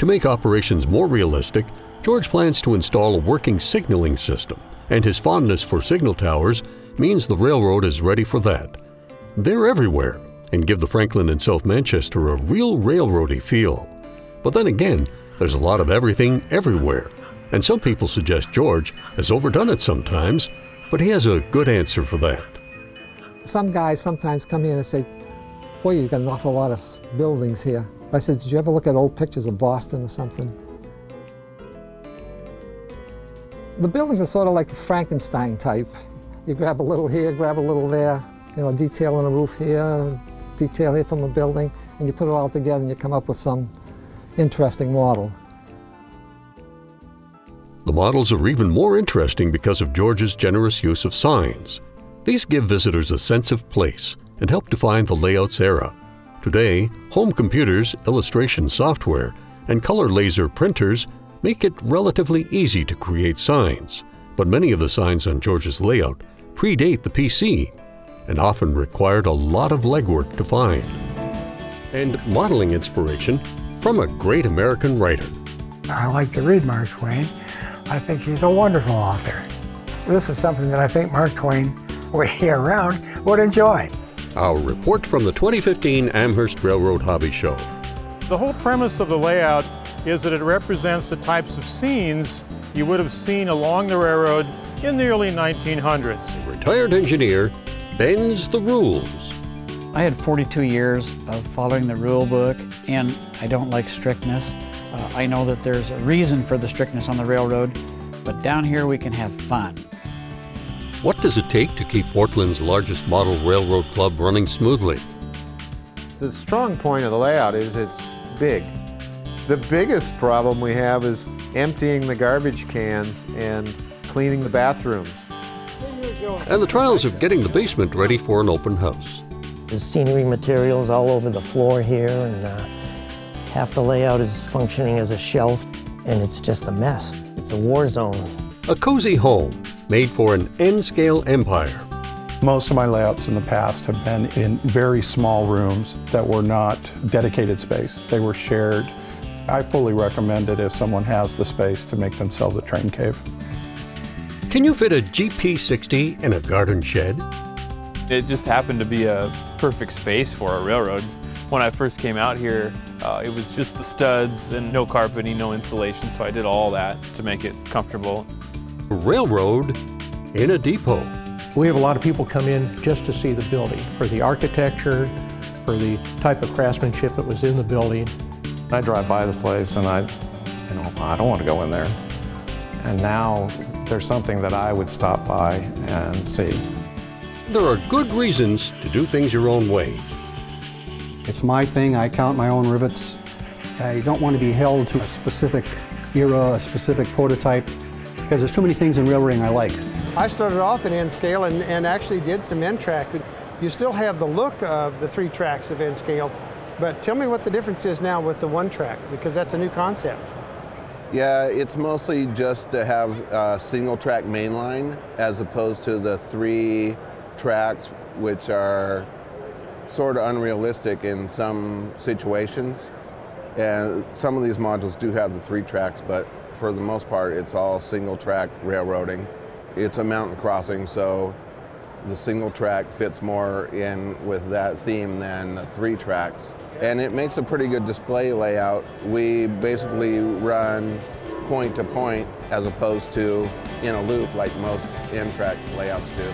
To make operations more realistic, George plans to install a working signaling system, and his fondness for signal towers means the railroad is ready for that. They're everywhere and give the Franklin and South Manchester a real railroady feel. But then again, there's a lot of everything everywhere, and some people suggest George has overdone it sometimes, but he has a good answer for that. Some guys sometimes come in and say, boy, you've got an awful lot of buildings here. I said, did you ever look at old pictures of Boston or something? The buildings are sort of like Frankenstein type. You grab a little here, grab a little there, you know, detail on a roof here, detail here from a building, and you put it all together and you come up with some interesting model. The models are even more interesting because of George's generous use of signs. These give visitors a sense of place and help define the layout's era. Today, home computers, illustration software, and color laser printers make it relatively easy to create signs, but many of the signs on George's layout predate the PC and often required a lot of legwork to find. And modeling inspiration from a great American writer. I like to read Mark Twain. I think he's a wonderful author. This is something that I think Mark Twain, way around, would enjoy. Our report from the 2015 Amherst Railroad Hobby Show. The whole premise of the layout is that it represents the types of scenes you would have seen along the railroad in the early 1900s. A retired engineer bends the rules. I had 42 years of following the rule book, and I don't like strictness. I know that there's a reason for the strictness on the railroad, but down here we can have fun. What does it take to keep Portland's largest model railroad club running smoothly? The strong point of the layout is it's big. The biggest problem we have is emptying the garbage cans and cleaning the bathrooms. And the trials of getting the basement ready for an open house. There's scenery materials all over the floor here, and half the layout is functioning as a shelf, and it's just a mess. It's a war zone. A cozy home made for an N-scale empire. Most of my layouts in the past have been in very small rooms that were not dedicated space. They were shared. I fully recommend it if someone has the space to make themselves a train cave. Can you fit a GP60 in a garden shed? It just happened to be a perfect space for a railroad. When I first came out here, it was just the studs and no carpeting, no insulation, so I did all that to make it comfortable. Railroad in a depot. We have a lot of people come in just to see the building, for the architecture, for the type of craftsmanship that was in the building. I drive by the place and I don't want to go in there. And now there's something that I would stop by and see. There are good reasons to do things your own way. It's my thing, I count my own rivets. I don't want to be held to a specific era, a specific prototype, because there's too many things in railroading I like. I started off in N-scale and actually did some N-track. You still have the look of the three tracks of N-scale, but tell me what the difference is now with the one track, because that's a new concept. Yeah, it's mostly just to have a single track mainline as opposed to the three tracks, which are sort of unrealistic in some situations. And some of these modules do have the three tracks, but for the most part, it's all single track railroading. It's a mountain crossing, so the single track fits more in with that theme than the three tracks. And it makes a pretty good display layout. We basically run point to point as opposed to in a loop like most N-Track layouts do.